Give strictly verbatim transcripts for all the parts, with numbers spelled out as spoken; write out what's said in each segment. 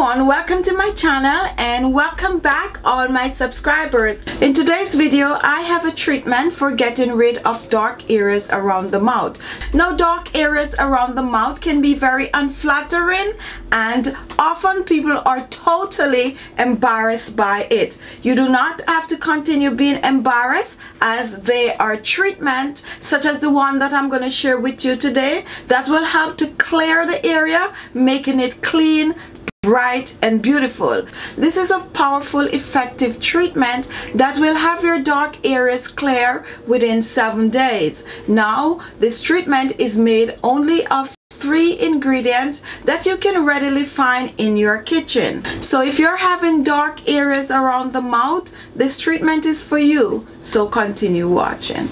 everyone, welcome to my channel and welcome back all my subscribers. In today's video I have a treatment for getting rid of dark areas around the mouth. Now dark areas around the mouth can be very unflattering and often people are totally embarrassed by it. You do not have to continue being embarrassed as they are treatments such as the one that I'm going to share with you today that will help to clear the area, making it clean, bright and beautiful. This is a powerful, effective treatment that will have your dark areas clear within seven days. Now, this treatment is made only of three ingredients that you can readily find in your kitchen. So if you're having dark areas around the mouth, this treatment is for you. So continue watching.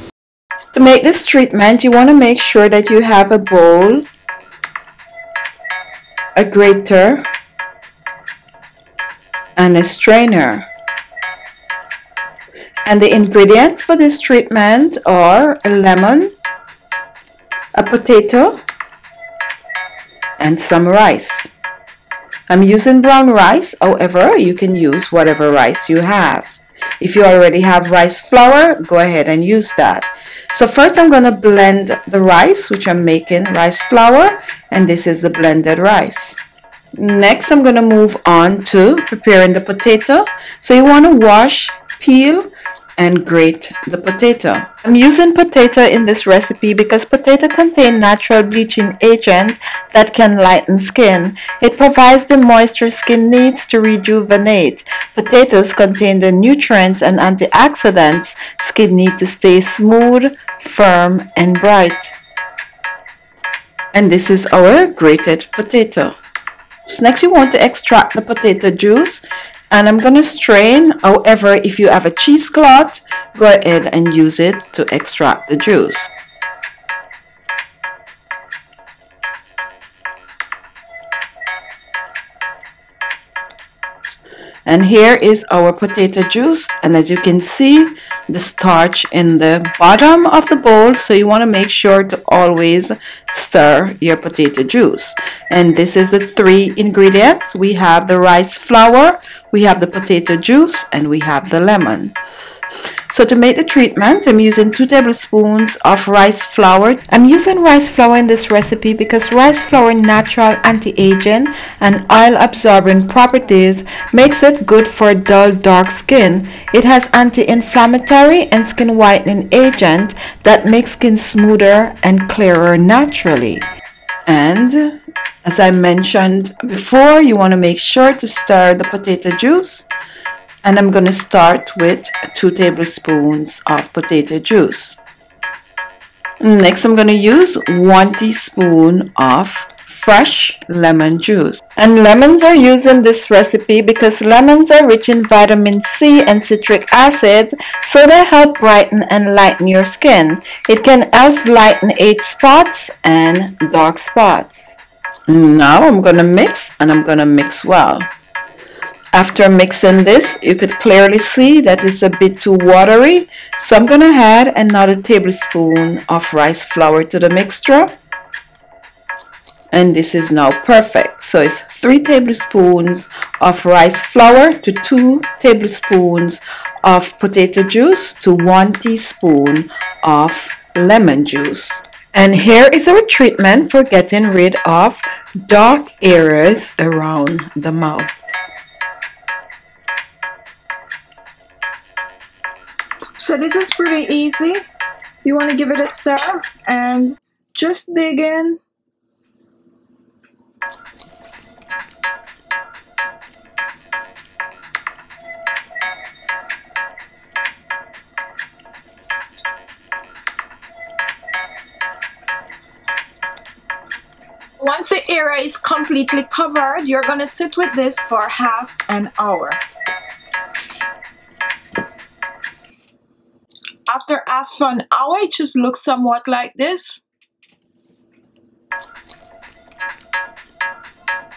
To make this treatment, you want to make sure that you have a bowl, a grater, and a strainer. And the ingredients for this treatment are a lemon, a potato, and some rice. I'm using brown rice, however, you can use whatever rice you have. If you already have rice flour, go ahead and use that. So first I'm going to blend the rice, which I'm making rice flour, and this is the blended rice. Next, I'm going to move on to preparing the potato. So you want to wash, peel, and grate the potato. I'm using potato in this recipe because potato contain natural bleaching agent that can lighten skin. It provides the moisture skin needs to rejuvenate. Potatoes contain the nutrients and antioxidants skin need to stay smooth, firm, and bright. And this is our grated potato. So next you want to extract the potato juice, and I'm going to strain. However, if you have a cheesecloth, go ahead and use it to extract the juice. And here is our potato juice, and as you can see, the starch in the bottom of the bowl, so you want to make sure to always stir your potato juice. And this is the three ingredients. We have the rice flour, we have the potato juice, and we have the lemon. So to make the treatment, I'm using two tablespoons of rice flour. I'm using rice flour in this recipe because rice flour natural anti-aging and oil-absorbing properties makes it good for dull, dark skin. It has anti-inflammatory and skin whitening agent that makes skin smoother and clearer naturally. And as I mentioned before, you want to make sure to stir the potato juice. And I'm going to start with two tablespoons of potato juice. Next, I'm going to use one teaspoon of fresh lemon juice. And lemons are used in this recipe because lemons are rich in vitamin C and citric acid, so they help brighten and lighten your skin. It can also lighten age spots and dark spots. Now I'm going to mix, and I'm going to mix well. After mixing this, you could clearly see that it's a bit too watery, so I'm going to add another tablespoon of rice flour to the mixture. And this is now perfect. So it's three tablespoons of rice flour to two tablespoons of potato juice to one teaspoon of lemon juice. And here is our treatment for getting rid of dark areas around the mouth. So this is pretty easy. You want to give it a stir and just dig in. Once the area is completely covered, you're going to sit with this for half an hour. After half an hour, it just looks somewhat like this.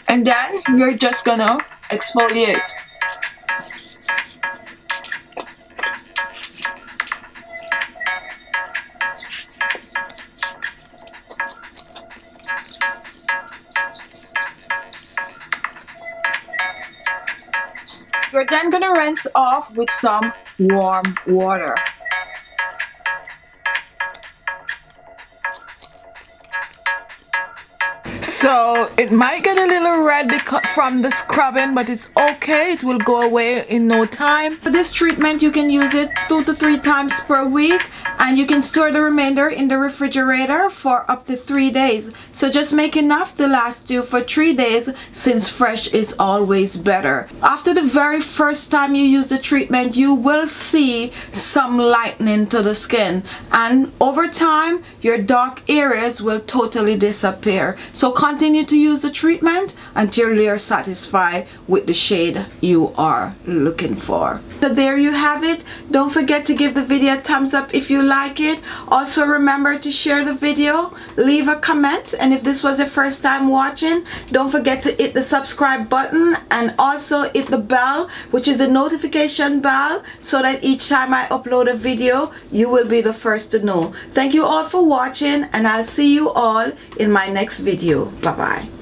And then you're just gonna exfoliate. I'm gonna rinse off with some warm water. So it might get a little red because from the scrubbing, but it's okay, it will go away in no time. For this treatment you can use it two to three times per week, and you can store the remainder in the refrigerator for up to three days. So just make enough to last you for three days since fresh is always better. After the very first time you use the treatment, you will see some lightening to the skin, and over time your dark areas will totally disappear. So continue to use the treatment until you're satisfied with the shade you are looking for. So there you have it. Don't forget to give the video a thumbs up if you like it. Also remember to share the video, leave a comment, and if this was your first time watching, don't forget to hit the subscribe button and also hit the bell, which is the notification bell, so that each time I upload a video you will be the first to know. Thank you all for watching, and I'll see you all in my next video. Bye bye.